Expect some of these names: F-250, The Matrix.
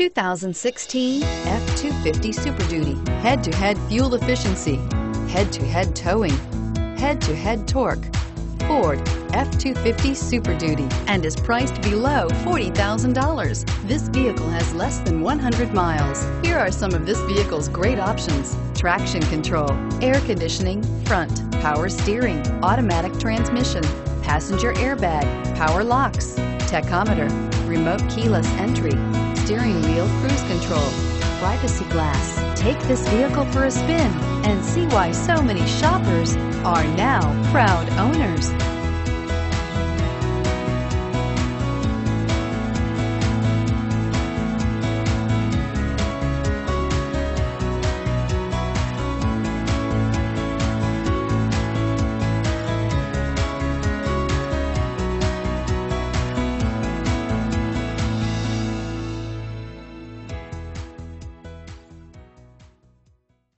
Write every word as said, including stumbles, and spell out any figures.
two thousand sixteen F two fifty Super Duty. Head-to-head fuel efficiency, head-to-head towing, head-to-head torque. Ford F two fifty Super Duty, and is priced below forty thousand dollars. This vehicle has less than one hundred miles. Here are some of this vehicle's great options: traction control, air conditioning, front, power steering, automatic transmission, passenger airbag, power locks, tachometer, remote keyless entry, steering wheel cruise control, privacy glass. Take this vehicle for a spin and see why so many shoppers are now proud owners.